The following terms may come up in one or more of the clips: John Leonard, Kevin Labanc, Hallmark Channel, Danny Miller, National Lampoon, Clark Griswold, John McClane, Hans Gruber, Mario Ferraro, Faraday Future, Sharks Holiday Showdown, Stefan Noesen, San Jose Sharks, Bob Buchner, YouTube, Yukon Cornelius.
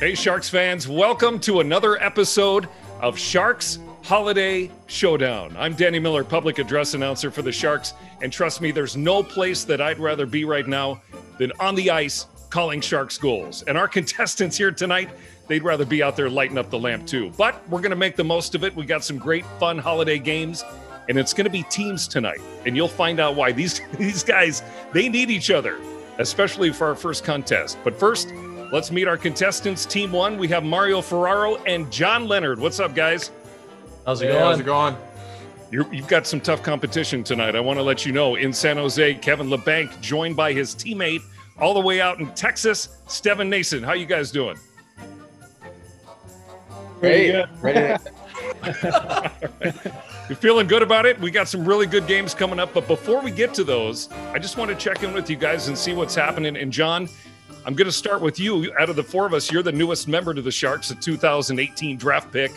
Hey, Sharks fans, welcome to another episode of Sharks Holiday Showdown. I'm Danny Miller, public address announcer for the Sharks, and trust me, there's no place that I'd rather be right now than on the ice calling Sharks goals. And our contestants here tonight, they'd rather be out there lighting up the lamp too. But we're going to make the most of it. We got some great fun holiday games, and it's going to be teams tonight, and you'll find out why. These guys, they need each other, especially for our first contest. But first, let's meet our contestants. Team one, we have Mario Ferraro and John Leonard. What's up, guys? How's it going? How's it going? You've got some tough competition tonight. I want to let you know. In San Jose, Kevin Labanc, joined by his teammate all the way out in Texas, Stefan Noesen. How you guys doing? Great. Ready? You feeling good about it? We got some really good games coming up. But before we get to those, I just want to check in with you guys and see what's happening. And John, I'm going to start with you. Out of the four of us, you're the newest member to the Sharks, a 2018 draft pick,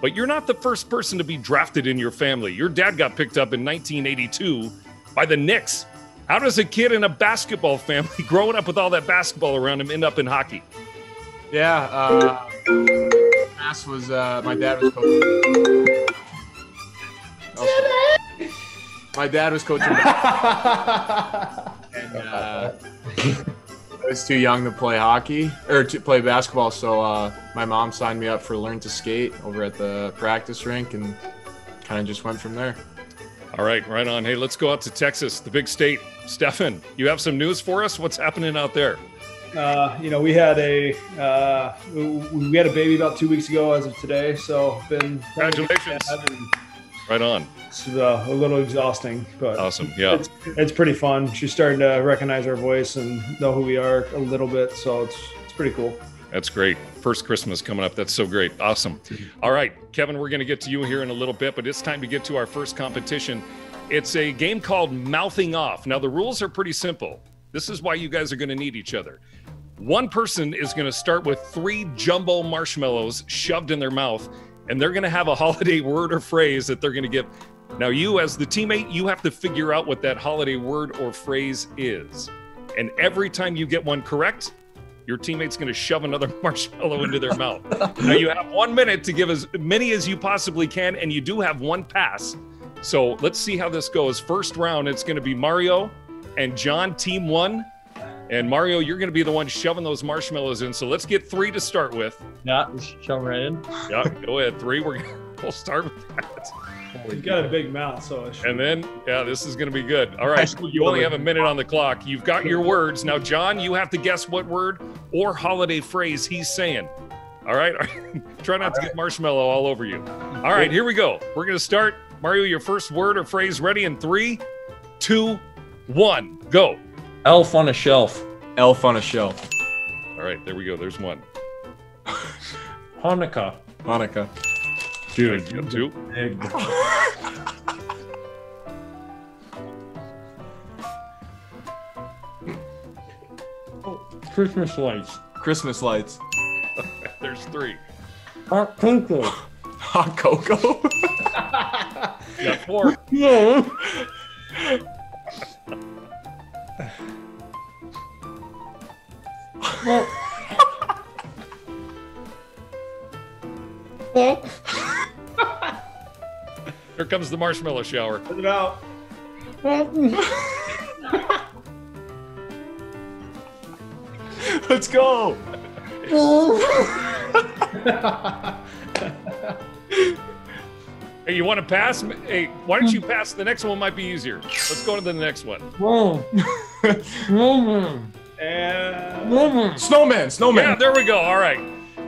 but you're not the first person to be drafted in your family. Your dad got picked up in 1982 by the Knicks. How does a kid in a basketball family growing up with all that basketball around him end up in hockey? Yeah, my dad was coaching. And I was too young to play hockey or to play basketball, so my mom signed me up for Learn to Skate over at the practice rink, and kind of just went from there. All right, right on. Hey, let's go out to Texas, the big state. Stefan, you have some news for us? What's happening out there? You know, we had a baby about 2 weeks ago as of today, so been congratulations. Right on. It's a little exhausting, but awesome. Yeah, it's pretty fun. She's starting to recognize our voice and know who we are a little bit, so it's pretty cool. That's great. First Christmas coming up. That's so great. Awesome. All right, Kevin, we're going to get to you here in a little bit, but it's time to get to our first competition. It's a game called Mouthing Off. Now, the rules are pretty simple. This is why you guys are going to need each other. One person is going to start with three jumbo marshmallows shoved in their mouth, and they're going to have a holiday word or phrase that they're going to give. Now, you as the teammate, you have to figure out what that holiday word or phrase is. And every time you get one correct, your teammate's going to shove another marshmallow into their mouth. Now, you have 1 minute to give as many as you possibly can, and you do have one pass. So let's see how this goes. First round, it's going to be Mario and John, team one. And Mario, you're going to be the one shoving those marshmallows in. So let's get three to start with. Yeah, shove right in. Yeah, go ahead. Three. We'll start with that. He's got a big mouth, so. And then, yeah, this is going to be good. All right, you only have a minute on the clock. You've got your words. Now, John, you have to guess what word or holiday phrase he's saying. All right. Try not to get marshmallow all over you. All right, here we go. We're going to start. Mario, your first word or phrase ready in 3, 2, 1, go. Elf on a shelf. Elf on a shelf. All right, there we go. There's one. Hanukkah. Hanukkah. Dude, two. Christmas lights. Christmas lights. There's three. Hot cocoa. Hot cocoa. Got four. Yeah. Here comes the marshmallow shower. Put it out. Let's go. Hey, you want to pass? Hey, why don't you pass? The next one might be easier. Let's go to the next one. Whoa. And snowman. Yeah, there we go. All right.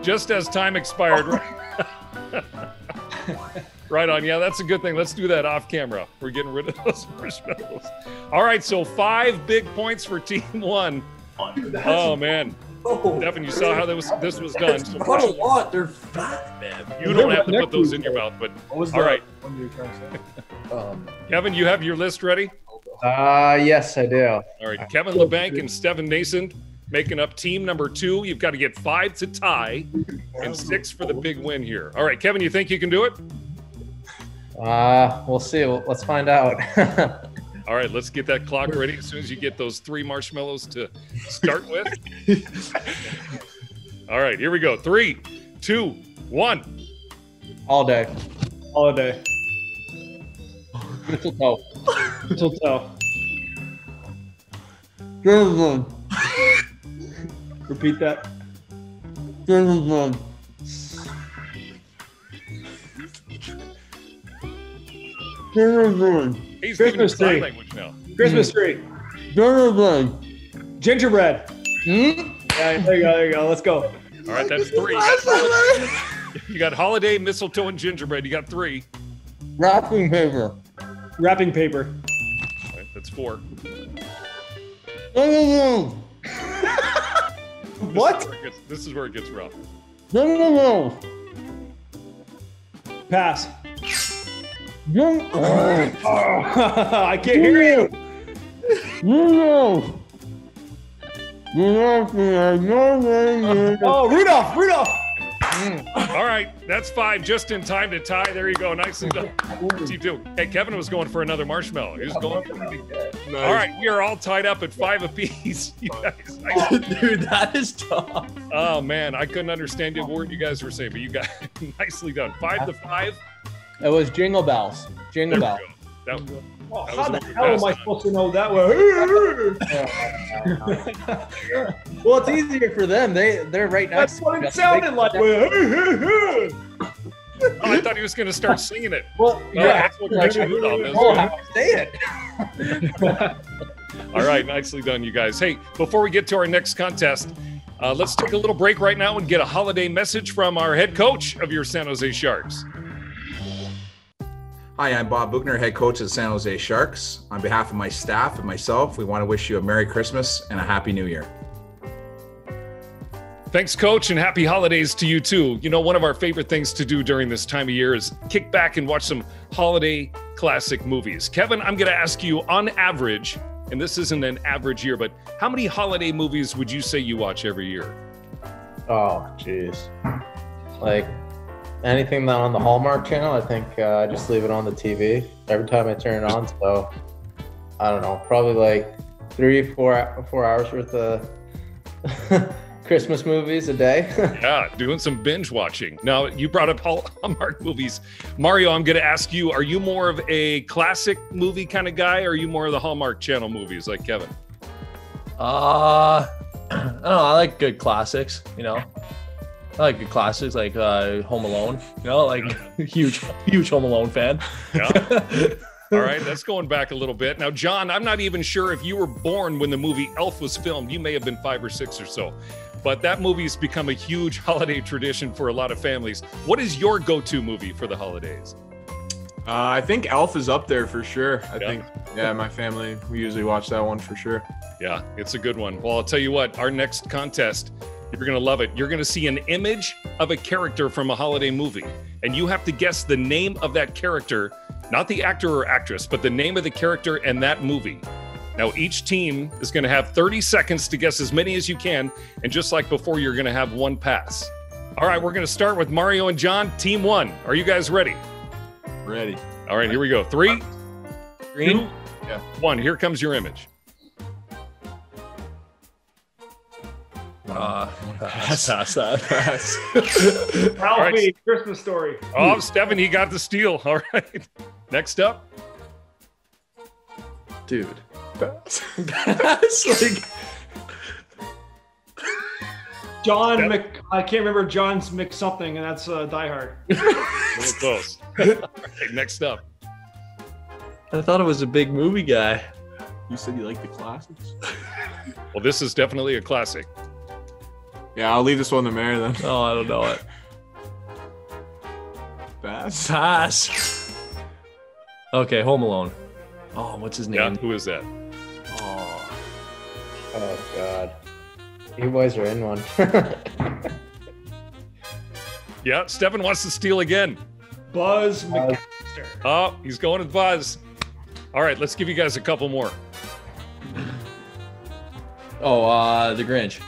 Just as time expired. Right on. Yeah, that's a good thing. Let's do that off camera. We're getting rid of those marshmallows. All right, so 5 big points for team one. Oh, man. Oh, Stefan, you saw how this was done. So not a lot. They're fat, man. You don't have to put those in your mouth, but all right. Kevin, you have your list ready? Yes, I do. All right, Kevin Labanc and Stefan Noesen making up team number 2. You've got to get 5 to tie and 6 for the big win here. All right, Kevin, you think you can do it? We'll see. Let's find out. All right, let's get that clock ready as soon as you get those 3 marshmallows to start with. All right, here we go. 3, 2, 1. Holiday. Holiday. Mistletoe. Mistletoe. Drizzle. Repeat that. Drizzle. He's Christmas tree. Language now. Christmas tree. Gingerbread. Hmm? Yeah, there you go. There you go. Let's go. All right, that's 3. You got holiday, mistletoe, and gingerbread. You got 3. Wrapping paper. Wrapping paper. All right, that's 4. What? This is where it gets rough. Pass. I can't hear you. Oh, Rudolph! Rudolph! All right, that's 5, just in time to tie. There you go, nicely done. Team 2. Hey, Kevin was going for another marshmallow. He was going for it. Nice. All right, we are all tied up at 5 apiece. You guys, dude, that is tough. Oh man, I couldn't understand a word you guys were saying, but you guys, nicely done. 5-5. It was jingle bells. Jingle bells. Oh, how the hell am I supposed to know that one? Well, it's easier for them. They're right next. That's what it sounded like. Oh, I thought he was going to start singing it. Well, yeah. That's what say it. All right, nicely done, you guys. Hey, before we get to our next contest, let's take a little break right now and get a holiday message from our head coach of your San Jose Sharks. Hi, I'm Bob Buchner, head coach of the San Jose Sharks. On behalf of my staff and myself, we want to wish you a Merry Christmas and a Happy New Year. Thanks, Coach, and happy holidays to you too. You know, one of our favorite things to do during this time of year is kick back and watch some holiday classic movies. Kevin, I'm going to ask you, on average, and this isn't an average year, but how many holiday movies would you say you watch every year? Oh, geez. Like, anything that on the Hallmark Channel, I think I just leave it on the TV every time I turn it on. So I don't know, probably like 3 or 4 hours worth of Christmas movies a day. Yeah, doing some binge watching. Now, you brought up Hallmark movies. Mario, I'm going to ask you, are you more of a classic movie kind of guy, or are you more of the Hallmark Channel movies like Kevin? I don't know. I like good classics, you know. I like the classics, like Home Alone, you know, like huge Home Alone fan. Yeah. All right, that's going back a little bit. Now, John, I'm not even sure if you were born when the movie Elf was filmed. You may have been 5 or 6 or so, but that movie has become a huge holiday tradition for a lot of families. What is your go-to movie for the holidays? I think Elf is up there for sure. I think, yeah, my family, we usually watch that one for sure. Yeah, it's a good one. Well, I'll tell you what, our next contest, you're going to love it. You're going to see an image of a character from a holiday movie, and you have to guess the name of that character, not the actor or actress, but the name of the character and that movie. Now, each team is going to have 30 seconds to guess as many as you can, and just like before, you're going to have one pass. All right, we're going to start with Mario and John, team 1. Are you guys ready? Ready. All right, here we go. 3, 2, 1. Here comes your image. Pass. Ralphie, right. Christmas Story. Oh, Stefan, he got the steal. All right. Next up. Dude. Pass. Pass. Like... John Mc... I can't remember John's McSomething, and that's Die Hard. Real close. All right, next up. I thought it was a big movie guy. You said you like the classics? Well, this is definitely a classic. Yeah, I'll leave this one to Mary then. Oh, I don't know it. Pass. Pass. Okay, Home Alone. Oh, what's his name? Yeah, who is that? Oh. Oh, God. You boys are in one. Yeah, Stefan wants to steal again. Buzz McMaster. Oh, he's going with Buzz. All right, let's give you guys a couple more. Oh, The Grinch.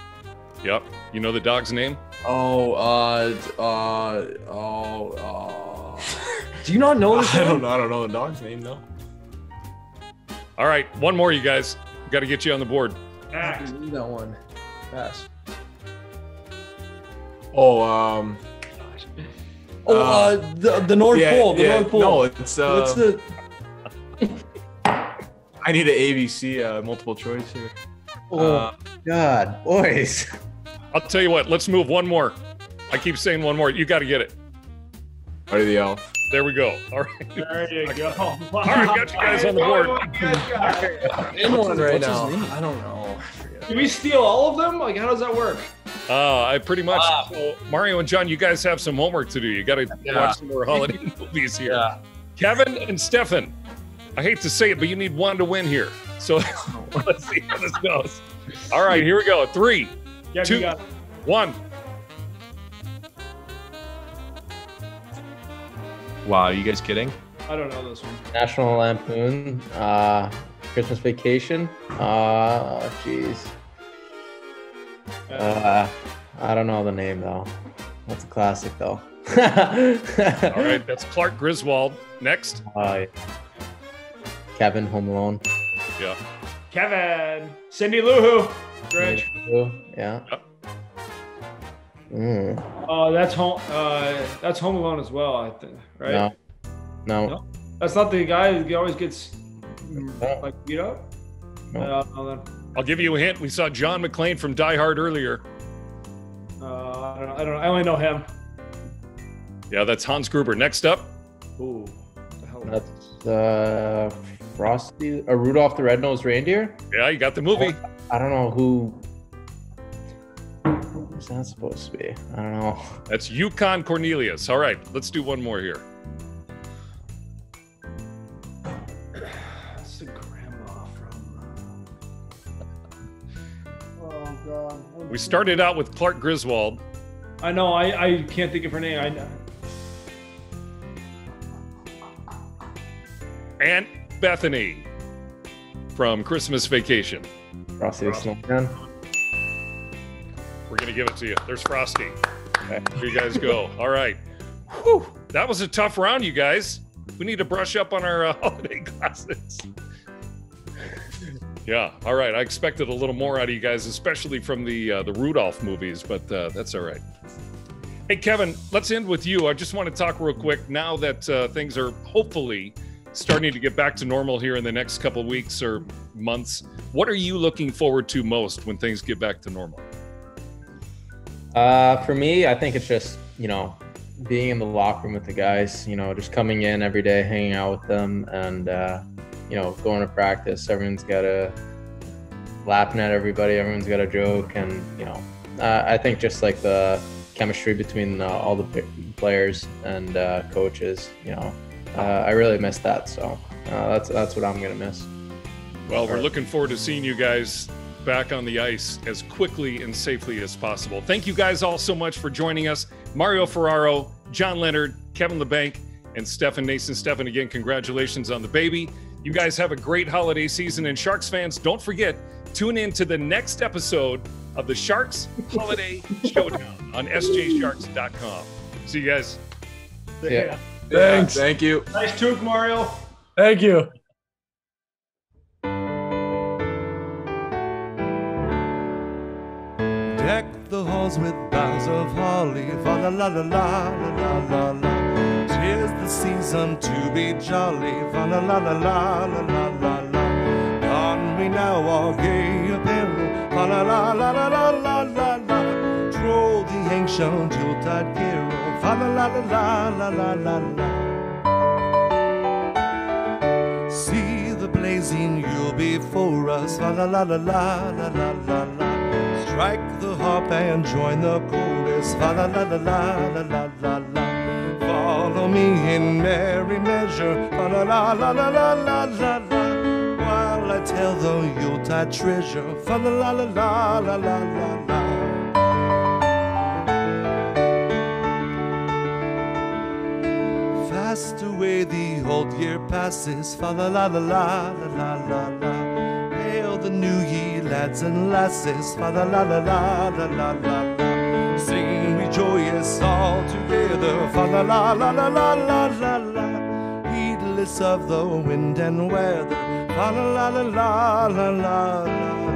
Yep. You know the dog's name? Oh, do you not know this name? I don't know the dog's name, though. All right, one more, you guys. Got to get you on the board. Pass. That one. Pass. The North Pole. North Pole. No, it's what's the? I need an ABC multiple choice here. Oh God, boys! I'll tell you what. Let's move one more. I keep saying one more. You got to get it. Are the elf? There we go. All right. There you go. Wow. All right, got you guys on the board. In one right now. I don't know. Can we steal all of them? Like, how does that work? I pretty much. So Mario and John, you guys have some homework to do. You got to watch some more holiday movies here. Yeah. Kevin and Stefan, I hate to say it, but you need one to win here. So let's see how this goes. All right, here we go. 3, 2, 1. Wow, are you guys kidding? I don't know this one. National Lampoon, Christmas Vacation. Jeez. I don't know the name though. That's a classic though. All right, that's Clark Griswold. Next. Kevin, Home Alone. Yeah. Kevin. Cindy Lou Who. Grinch. Yeah. Yep. Mm. Oh, that's Home Alone as well, I think, right? No. That's not the guy who always gets like beat up. No. I'll give you a hint. We saw John McClane from Die Hard earlier. I don't know. I only know him. Yeah, that's Hans Gruber. Next up. Ooh, what the hell? That's Frosty or Rudolph the Red-Nosed Reindeer. Yeah, you got the movie. I don't know who. What's that supposed to be? I don't know. That's Yukon Cornelius. All right, let's do one more here. That's the grandma from. Oh God. We started out with Clark Griswold. I know. I can't think of her name. I know. Aunt Bethany from Christmas Vacation. Frosty the Snowman. We're going to give it to you. There's Frosty. Okay. Here you guys go. All right. Whew. That was a tough round, you guys. We need to brush up on our holiday classes. Yeah. All right. I expected a little more out of you guys, especially from the Rudolph movies, but that's all right. Hey, Kevin, let's end with you. I just want to talk real quick now that things are hopefully starting to get back to normal here in the next couple of weeks or months. What are you looking forward to most when things get back to normal? For me, I think it's just, you know, being in the locker room with the guys, you know, just coming in every day, hanging out with them and, you know, going to practice. Everyone's got a laughing at everybody. Everyone's got a joke. And, you know, I think just like the chemistry between all the players and coaches, you know, I really miss that. So that's what I'm going to miss. Well, we're looking forward to seeing you guys back on the ice as quickly and safely as possible. Thank you guys all so much for joining us. Mario Ferraro, John Leonard, Kevin Labanc, and Stefan Noesen. Stefan, again, congratulations on the baby. You guys have a great holiday season, and Sharks fans, don't forget, tune in to the next episode of the Sharks Holiday Showdown on sjsharks.com. See you guys. Yeah. Thanks. Thank you. Nice talk, Mario. Thank you. Deck the halls with boughs of holly, fa la la la la la la la. 'Tis the season to be jolly, fa la la la la la la la. On we now our gay apparel, fa la la la la la la la la. Troll the ancient Yuletide carol, fa la la la la la la la. See the blazing Yule before us, fa la la la la la la la la. Strike the harp and join the chorus, fa la la la la la la la. Follow me in merry measure, fa la la la la la la la la. While I tell the Yuletide treasure, fa la la la la la la la la. Fast away the old year passes, fa la la la la la la la. Hail the new ye lads and lasses, fa la la la la la la la. Sing we joyous all together, fa la la la la la la la la. Heedless of the wind and weather, fa la la la la la la la.